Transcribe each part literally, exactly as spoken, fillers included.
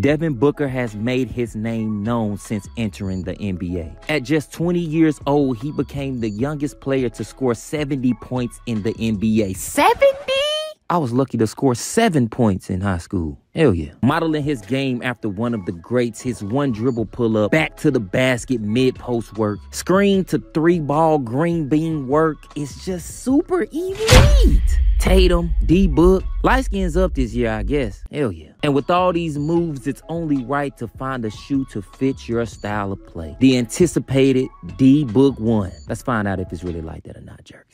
Devin Booker has made his name known since entering the N B A. At just twenty years old, he became the youngest player to score seventy points in the N B A. seventy? I was lucky to score seven points in high school. Hell yeah. Modeling his game after one of the greats, his one dribble pull-up, back to the basket mid-post work, screen to three-ball green bean work is just super elite. Tatum, D-Book, light skins up this year, I guess. Hell yeah. And with all these moves, it's only right to find a shoe to fit your style of play. The anticipated D-Book one. Let's find out if it's really like that or not, jerks.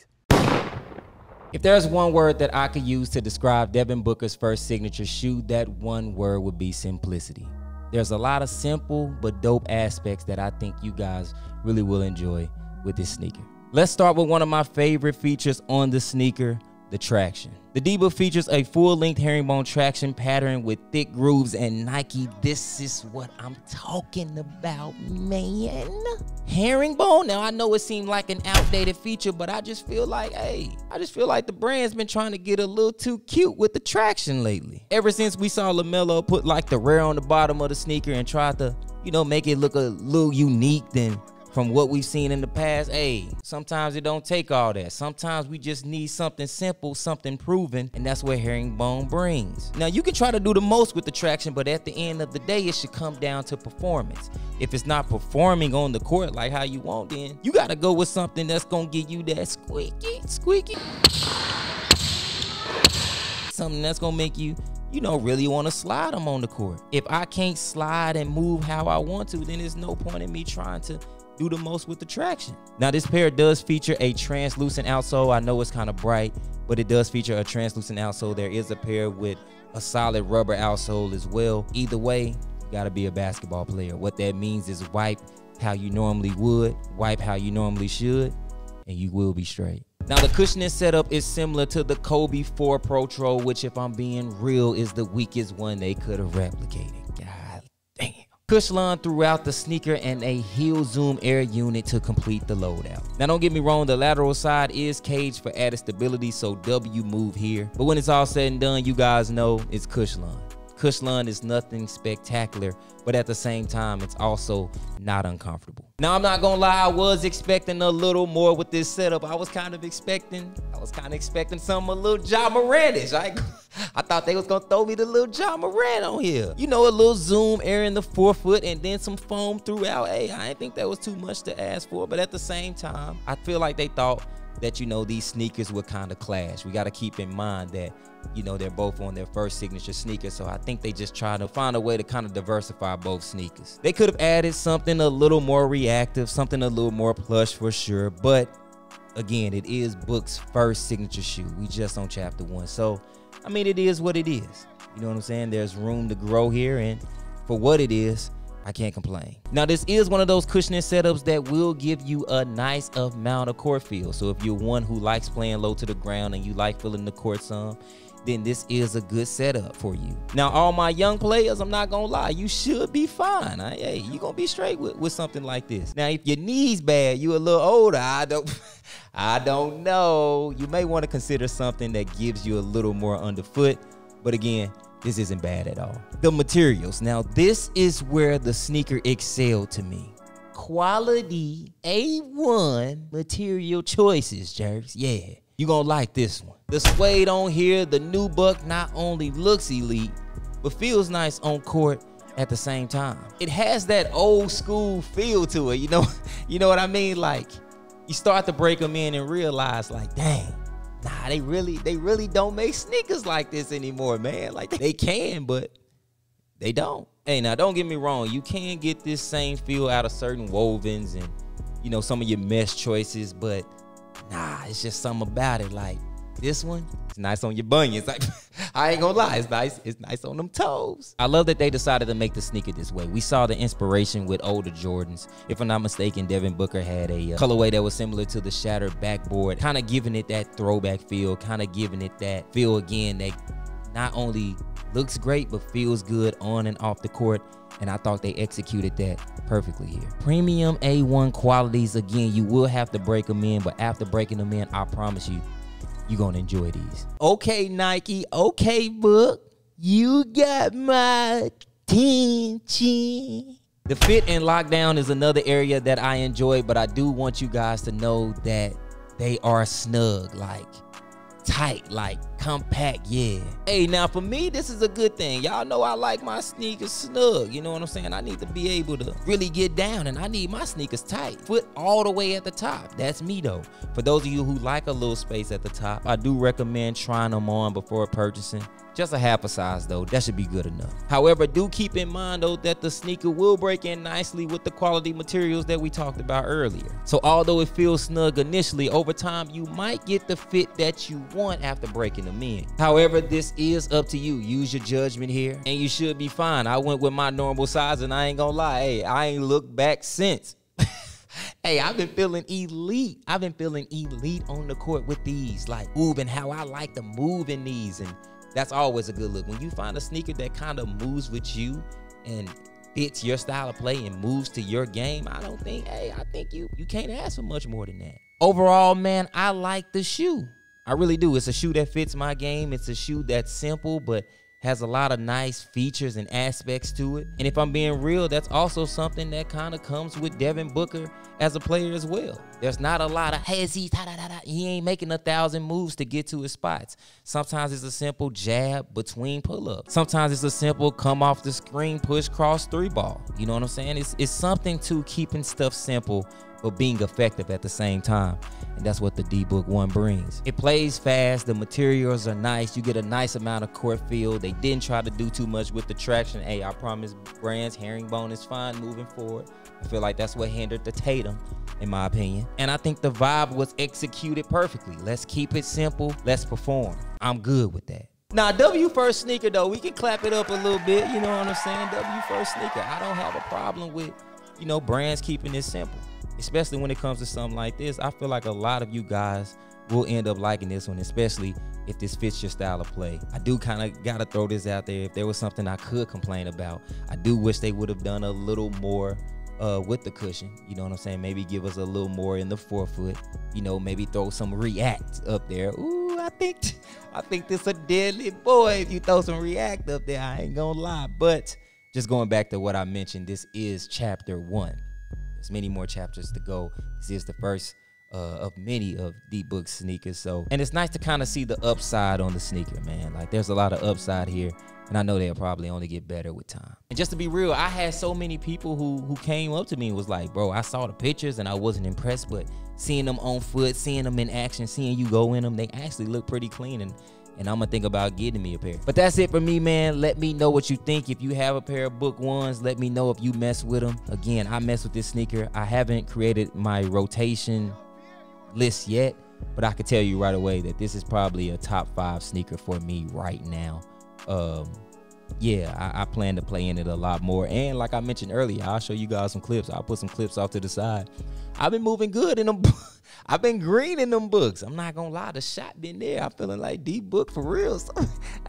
If there's one word that I could use to describe Devin Booker's first signature shoe, that one word would be simplicity. There's a lot of simple but dope aspects that I think you guys really will enjoy with this sneaker. Let's start with one of my favorite features on the sneaker, the traction. The D-Book features a full-length herringbone traction pattern with thick grooves, and Nike, this is what I'm talking about, man. Herringbone? Now, I know it seemed like an outdated feature, but I just feel like, hey, I just feel like the brand's been trying to get a little too cute with the traction lately. Ever since we saw LaMelo put like the rare on the bottom of the sneaker and try to, you know, make it look a little unique than from what we've seen in the past, hey, sometimes it don't take all that. Sometimes we just need something simple, something proven, and that's what herringbone brings. Now, you can try to do the most with the traction, but at the end of the day, it should come down to performance. If it's not performing on the court like how you want, then you gotta go with something that's gonna get you that squeaky, squeaky. Something that's gonna make you, you don't really want to slide them on the court. If I can't slide and move how I want to, then there's no point in me trying to do the most with the traction. Now, this pair does feature a translucent outsole. I know it's kind of bright, but it does feature a translucent outsole. There is a pair with a solid rubber outsole as well. Either way, you gotta be a basketball player. What that means is wipe how you normally would, wipe how you normally should, and you will be straight. Now, the cushioning setup is similar to the Kobe four Protro, which, if I'm being real, is the weakest one they could have replicated. God damn. Cushlon throughout the sneaker and a heel zoom air unit to complete the loadout. Now, don't get me wrong, the lateral side is caged for added stability, so W move here. But when it's all said and done, you guys know it's Cushlon. Cushlon is nothing spectacular, but at the same time, it's also not uncomfortable. Now, I'm not gonna lie, I was expecting a little more with this setup. I was kind of expecting, I was kind of expecting something a little Ja Morantish. I, I thought they was gonna throw me the little Ja Morant on here. You know, a little zoom air in the forefoot and then some foam throughout. Hey, I didn't think that was too much to ask for, but at the same time, I feel like they thought that, you know, these sneakers would kind of clash. We gotta keep in mind that, you know, they're both on their first signature sneaker, so I think they just try to find a way to kind of diversify both sneakers. They could have added something a little more reactive, something a little more plush for sure, but again, it is Book's first signature shoe. We just on chapter one, so I mean, it is what it is. You know what I'm saying? There's room to grow here, and for what it is, I can't complain. Now, this is one of those cushioning setups that will give you a nice amount of court feel. So if you're one who likes playing low to the ground and you like feeling the court some, then this is a good setup for you. Now, all my young players, I'm not gonna lie, you should be fine. I, hey, you're gonna be straight with, with something like this. Now, if your knees bad, you a little older, I don't, I don't know. You may wanna consider something that gives you a little more underfoot, but again, this isn't bad at all. The materials. Now, this is where the sneaker excelled to me. Quality A one material choices, jerks. Yeah, you're gonna like this one. The suede on here, the new Buck not only looks elite, but feels nice on court at the same time. It has that old school feel to it, you know? You know what I mean? Like, you start to break them in and realize, like, dang, nah, they really, they really don't make sneakers like this anymore, man. Like, they can, but they don't. Hey, now, don't get me wrong. You can get this same feel out of certain wovens and, you know, some of your mesh choices, but nah, it's just something about it. Like, this one, it's nice on your bunions. Like, I ain't gonna lie, it's nice. It's nice on them toes. I love that they decided to make the sneaker this way. We saw the inspiration with older Jordans. If I'm not mistaken, Devin Booker had a uh, colorway that was similar to the shattered backboard, kind of giving it that throwback feel, kind of giving it that feel again that not only looks great, but feels good on and off the court. And I thought they executed that perfectly here. Premium A one qualities. Again, you will have to break them in, but after breaking them in, I promise you, you're gonna enjoy these. Okay, Nike. Okay, Book. You got my attention. The fit and lockdown is another area that I enjoy, but I do want you guys to know that they are snug, like tight, like compact, yeah. Hey, now for me, this is a good thing. Y'all know I like my sneakers snug, you know what I'm saying? I need to be able to really get down, and I need my sneakers tight. Foot all the way at the top. That's me, though. For those of you who like a little space at the top, I do recommend trying them on before purchasing. Just a half a size, though. That should be good enough. However, do keep in mind, though, that the sneaker will break in nicely with the quality materials that we talked about earlier. So although it feels snug initially, over time, you might get the fit that you want after breaking them in. However, this is up to you. Use your judgment here, and you should be fine. I went with my normal size, and I ain't gonna lie. Hey, I ain't looked back since. Hey, I've been feeling elite. I've been feeling elite on the court with these, like, ooh, and how I like to move in these, and that's always a good look. When you find a sneaker that kind of moves with you and fits your style of play and moves to your game, I don't think, hey, I think you, you can't ask for much more than that. Overall, man, I like the shoe. I really do. It's a shoe that fits my game. It's a shoe that's simple, but has a lot of nice features and aspects to it. And if I'm being real, that's also something that kind of comes with Devin Booker as a player as well. There's not a lot of, hey, he, da, da, da, da. He ain't making a thousand moves to get to his spots. Sometimes it's a simple jab between pull-ups. Sometimes it's a simple come off the screen, push, cross, three ball. You know what I'm saying? It's, it's something to keeping stuff simple, but being effective at the same time. And that's what the D Book one brings. It plays fast, the materials are nice, you get a nice amount of court feel. They didn't try to do too much with the traction. Hey, I promise Brand's herringbone is fine moving forward. I feel like that's what hindered the Tatum, in my opinion. And I think the vibe was executed perfectly. Let's keep it simple, let's perform. I'm good with that. Now, W First Sneaker, though, we can clap it up a little bit, you know what I'm saying? W First Sneaker, I don't have a problem with, you know, Brand's keeping it simple. Especially when it comes to something like this, I feel like a lot of you guys will end up liking this one, especially if this fits your style of play. I do kind of got to throw this out there. If there was something I could complain about, I do wish they would have done a little more uh, with the cushion. You know what I'm saying? Maybe give us a little more in the forefoot. You know, maybe throw some React up there. Ooh, I think, I think this a deadly boy if you throw some React up there. I ain't going to lie. But just going back to what I mentioned, this is chapter one. There's many more chapters to go. This is the first uh, of many of D Book sneakers. So, and it's nice to kind of see the upside on the sneaker, man. Like, there's a lot of upside here, and I know they'll probably only get better with time. And just to be real, I had so many people who who came up to me and was like, bro, I saw the pictures and I wasn't impressed, but seeing them on foot, seeing them in action, seeing you go in them, they actually look pretty clean, and And I'm going to think about getting me a pair. But that's it for me, man. Let me know what you think. If you have a pair of Book Ones, let me know if you mess with them. Again, I mess with this sneaker. I haven't created my rotation list yet, but I can tell you right away that this is probably a top five sneaker for me right now. Um, yeah, I, I plan to play in it a lot more. And like I mentioned earlier, I'll show you guys some clips. I'll put some clips off to the side. I've been moving good in them. I've been green in them books. I'm not gonna lie, the shot been there. I'm feeling like D Book for real. So,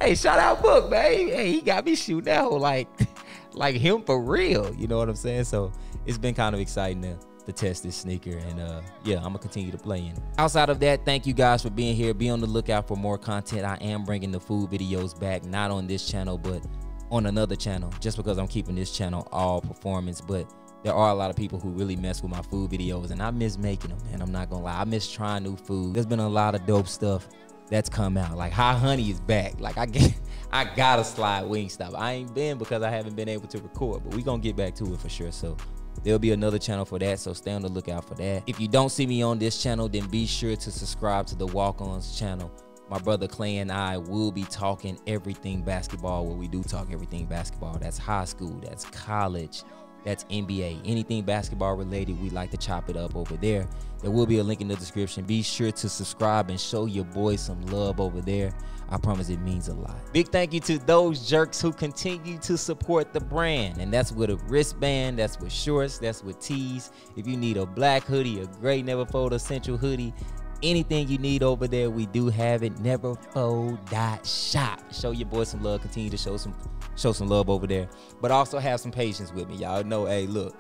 hey, shout out Book, man. Hey, he got me shooting that whole like, like him for real. You know what I'm saying? So it's been kind of exciting to, to test this sneaker, and uh, yeah, I'm gonna continue to play in it. Outside of that, thank you guys for being here. Be on the lookout for more content. I am bringing the food videos back, not on this channel, but on another channel, just because I'm keeping this channel all performance, but there are a lot of people who really mess with my food videos, and I miss making them, man. I'm not gonna lie, I miss trying new food. There's been a lot of dope stuff that's come out. Like High Honey is back. Like I get, I gotta slide Wingstop. I ain't been because I haven't been able to record, but we gonna get back to it for sure. So there'll be another channel for that, so stay on the lookout for that. If you don't see me on this channel, then be sure to subscribe to the Walk On's channel. My brother Clay and I will be talking everything basketball, where we do talk everything basketball. That's high school, that's college, that's N B A, anything basketball related. We like to chop it up over there. There will be a link in the description. Be sure to subscribe and show your boy some love over there. I promise it means a lot. Big thank you to those jerks who continue to support the brand, and that's with a wristband, that's with shorts, that's with tees. If you need a black hoodie, a gray Never Fold essential hoodie, anything you need over there, we do have it. Neverfold dot shop. Show your boy some love. Continue to show some show some love over there. But also have some patience with me. Y'all know, hey, look,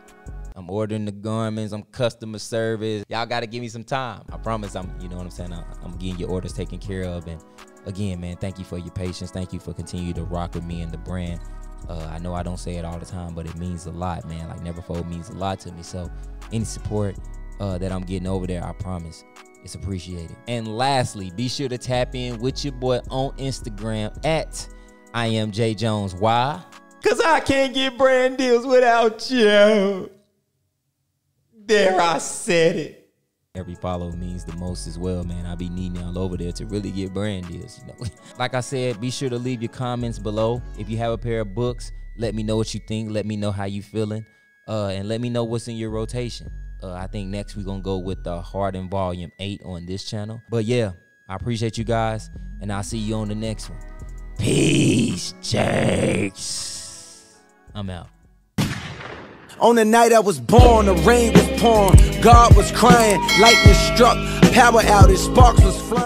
I'm ordering the garments. I'm customer service. Y'all got to give me some time. I promise I'm, you know what I'm saying? I'm, I'm getting your orders taken care of. And again, man, thank you for your patience. Thank you for continuing to rock with me and the brand. Uh, I know I don't say it all the time, but it means a lot, man. Like, Never Fold means a lot to me. So any support uh, that I'm getting over there, I promise, it's appreciated. And lastly, be sure to tap in with your boy on Instagram at I am Jay Jones. Why? Because I can't get brand deals without you. There, I said it. Every follow means the most as well, man. I be needing all over there to really get brand deals, you know. Like I said, be sure to leave your comments below. If you have a pair of books, let me know what you think. Let me know how you feeling. Uh, and let me know what's in your rotation. Uh, I think next we're going to go with the Harden Volume eight on this channel. But yeah, I appreciate you guys, and I'll see you on the next one. Peace, Jakes. I'm out. On the night I was born, the rain was pouring, God was crying, lightning struck, power outage, sparks was flying.